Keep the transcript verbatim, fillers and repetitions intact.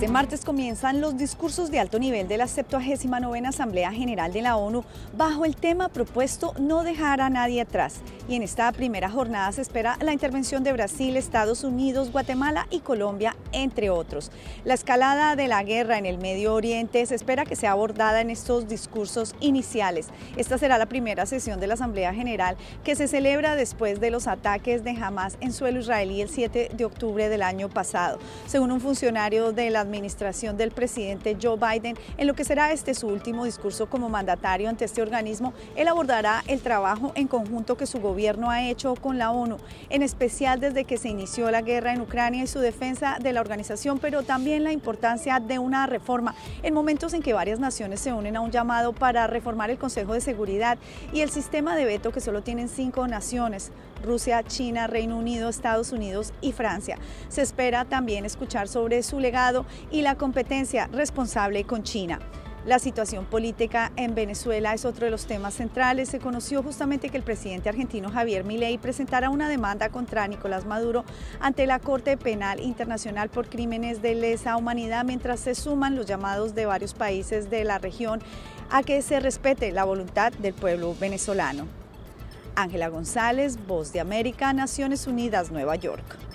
Este martes comienzan los discursos de alto nivel de la septuagésima novena Asamblea General de la ONU bajo el tema propuesto no dejar a nadie atrás. Y en esta primera jornada se espera la intervención de Brasil, Estados Unidos, Guatemala y Colombia, entre otros. La escalada de la guerra en el Medio Oriente se espera que sea abordada en estos discursos iniciales. Esta será la primera sesión de la Asamblea General que se celebra después de los ataques de Hamas en suelo israelí el siete de octubre del año pasado. Según un funcionario de la administración del presidente Joe Biden, en lo que será este su último discurso como mandatario ante este organismo, él abordará el trabajo en conjunto que su gobierno ha hecho con la ONU, en especial desde que se inició la guerra en Ucrania y su defensa de la organización, pero también la importancia de una reforma en momentos en que varias naciones se unen a un llamado para reformar el Consejo de Seguridad y el sistema de veto que solo tienen cinco naciones: Rusia, China, Reino Unido, Estados Unidos y Francia. Se espera también escuchar sobre su legado y la competencia responsable con China. La situación política en Venezuela es otro de los temas centrales. Se conoció justamente que el presidente argentino Javier Milei presentará una demanda contra Nicolás Maduro ante la Corte Penal Internacional por crímenes de lesa humanidad, mientras se suman los llamados de varios países de la región a que se respete la voluntad del pueblo venezolano. Ángela González, Voz de América, Naciones Unidas, Nueva York.